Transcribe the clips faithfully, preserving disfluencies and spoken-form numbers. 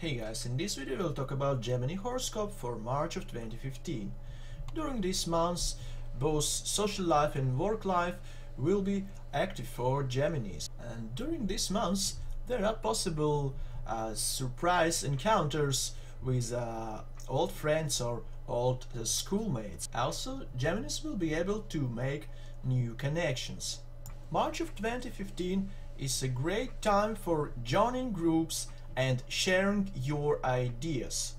Hey guys, in this video we'll talk about Gemini horoscope for March of twenty fifteen. During these months, both social life and work life will be active for Geminis. And during these months, there are possible uh, surprise encounters with uh, old friends or old uh, schoolmates. Also, Geminis will be able to make new connections. March of twenty fifteen is a great time for joining groups and sharing your ideas.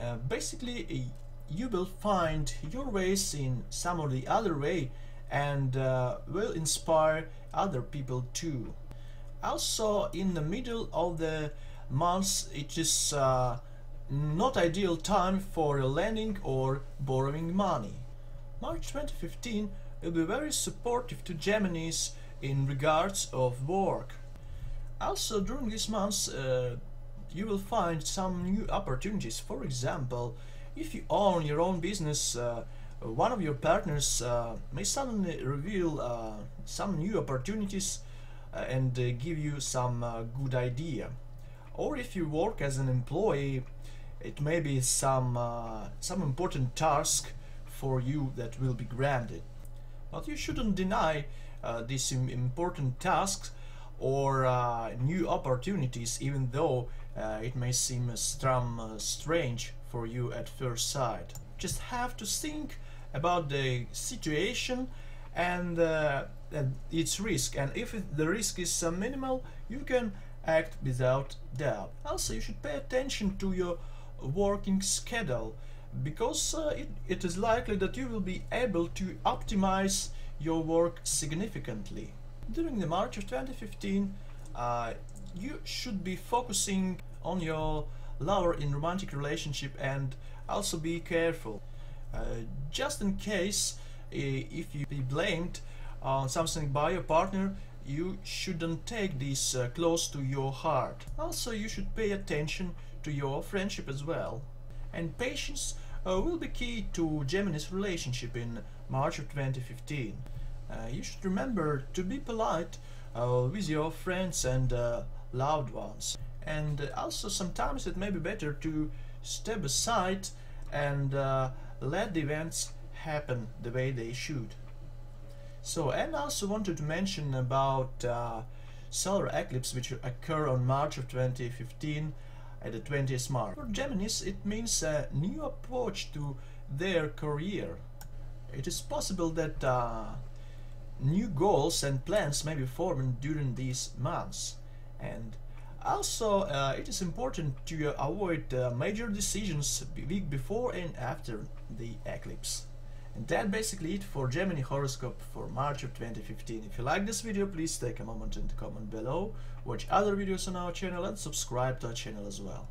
Uh, basically, you will find your ways in some or the other way and uh, will inspire other people too. Also, in the middle of the months, it is uh, not ideal time for lending or borrowing money. March twenty fifteen will be very supportive to Geminis in regards of work. Also, during these months uh, you will find some new opportunities. For example, if you own your own business, uh, one of your partners uh, may suddenly reveal uh, some new opportunities uh, and uh, give you some uh, good idea. Or if you work as an employee, it may be some, uh, some important task for you that will be granted. But you shouldn't deny uh, these important tasks or uh, new opportunities, even though uh, it may seem uh, strum, uh, strange for you at first sight. Just have to think about the situation and, uh, and its risk, and if it, the risk is uh, minimal, you can act without doubt. Also, you should pay attention to your working schedule, because uh, it, it is likely that you will be able to optimize your work significantly. During the March of twenty fifteen, uh, you should be focusing on your lover in romantic relationship, and also be careful. Uh, just in case, uh, if you be blamed on something by your partner, you shouldn't take this uh, close to your heart. Also, you should pay attention to your friendship as well. And patience uh, will be key to Gemini's relationship in March of twenty fifteen. Uh, you should remember to be polite uh, with your friends and uh, loved ones. And uh, also, sometimes it may be better to step aside and uh, let the events happen the way they should. So, and also wanted to mention about uh, solar eclipse, which occur on March of twenty fifteen at the twentieth mark. For Geminis, it means a new approach to their career. It is possible that uh, new goals and plans may be formed during these months, and also uh, it is important to uh, avoid uh, major decisions the week before and after the eclipse. And that basically it for Gemini horoscope for March of twenty fifteen. If you like this video, please take a moment and comment below, watch other videos on our channel and subscribe to our channel as well.